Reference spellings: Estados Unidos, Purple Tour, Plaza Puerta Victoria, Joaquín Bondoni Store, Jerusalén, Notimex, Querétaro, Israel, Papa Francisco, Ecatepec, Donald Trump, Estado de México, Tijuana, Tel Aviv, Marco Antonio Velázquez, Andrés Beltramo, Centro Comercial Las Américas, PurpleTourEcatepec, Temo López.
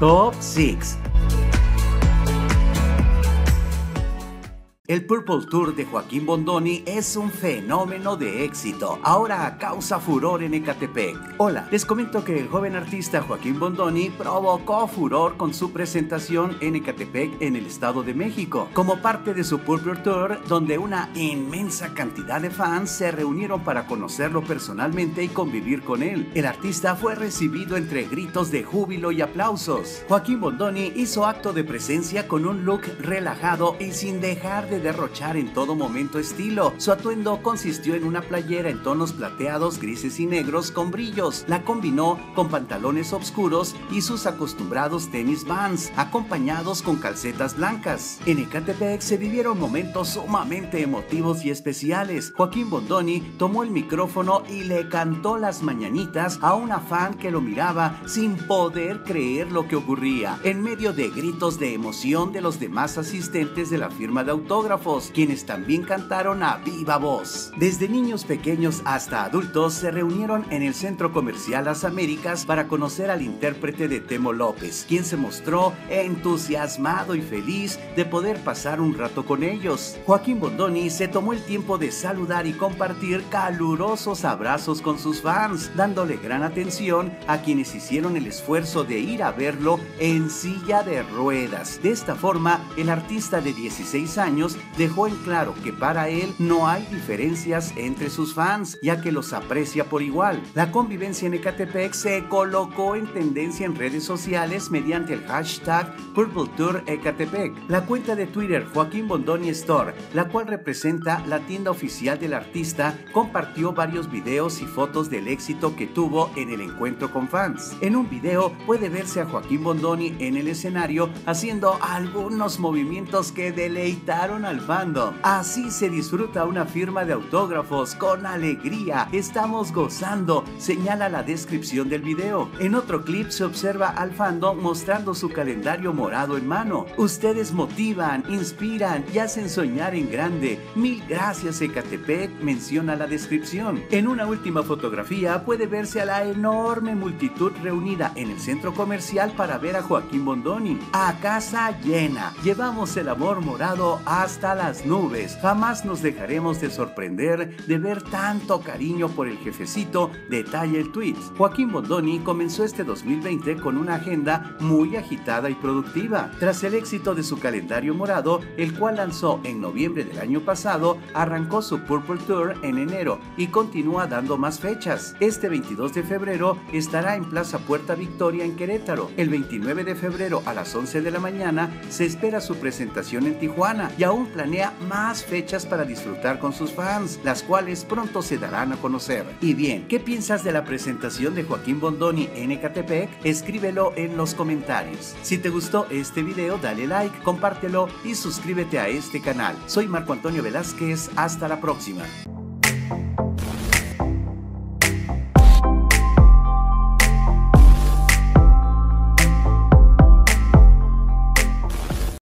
Top 6. El Purple Tour de Joaquín Bondoni es un fenómeno de éxito, ahora causa furor en Ecatepec. Hola, les comento que el joven artista Joaquín Bondoni provocó furor con su presentación en Ecatepec, en el Estado de México, como parte de su Purple Tour, donde una inmensa cantidad de fans se reunieron para conocerlo personalmente y convivir con él. El artista fue recibido entre gritos de júbilo y aplausos. Joaquín Bondoni hizo acto de presencia con un look relajado y sin dejar de derrochar en todo momento estilo. Su atuendo consistió en una playera en tonos plateados, grises y negros con brillos. La combinó con pantalones oscuros y sus acostumbrados tenis Vans, acompañados con calcetas blancas. En Ecatepec se vivieron momentos sumamente emotivos y especiales. Joaquín Bondoni tomó el micrófono y le cantó las mañanitas a una fan que lo miraba sin poder creer lo que ocurría, en medio de gritos de emoción de los demás asistentes de la firma de autógrafos, quienes también cantaron a viva voz. Desde niños pequeños hasta adultos se reunieron en el Centro Comercial Las Américas para conocer al intérprete de Temo López, quien se mostró entusiasmado y feliz de poder pasar un rato con ellos. Joaquín Bondoni se tomó el tiempo de saludar y compartir calurosos abrazos con sus fans, dándole gran atención a quienes hicieron el esfuerzo de ir a verlo en silla de ruedas. De esta forma, el artista de 16 años dejó en claro que para él no hay diferencias entre sus fans, ya que los aprecia por igual. La convivencia en Ecatepec se colocó en tendencia en redes sociales mediante el hashtag PurpleTourEcatepec. La cuenta de Twitter Joaquín Bondoni Store, la cual representa la tienda oficial del artista, compartió varios videos y fotos del éxito que tuvo en el encuentro con fans. En un video puede verse a Joaquín Bondoni en el escenario haciendo algunos movimientos que deleitaron al fandom. Así se disfruta una firma de autógrafos con alegría. Estamos gozando, señala la descripción del video. En otro clip se observa al fandom mostrando su calendario morado en mano. Ustedes motivan, inspiran y hacen soñar en grande. Mil gracias Ecatepec, menciona la descripción. En una última fotografía puede verse a la enorme multitud reunida en el centro comercial para ver a Joaquín Bondoni. A casa llena. Llevamos el amor morado a hasta las nubes. Jamás nos dejaremos de sorprender de ver tanto cariño por el jefecito, detalla el tweet. Joaquín Bondoni comenzó este 2020 con una agenda muy agitada y productiva. Tras el éxito de su calendario morado, el cual lanzó en noviembre del año pasado, arrancó su Purple Tour en enero y continúa dando más fechas. Este 22 de febrero estará en Plaza Puerta Victoria en Querétaro. El 29 de febrero a las 11 de la mañana se espera su presentación en Tijuana y aún planea más fechas para disfrutar con sus fans, las cuales pronto se darán a conocer. Y bien, ¿qué piensas de la presentación de Joaquín Bondoni en Ecatepec? Escríbelo en los comentarios. Si te gustó este video, dale like, compártelo y suscríbete a este canal. Soy Marco Antonio Velázquez, hasta la próxima.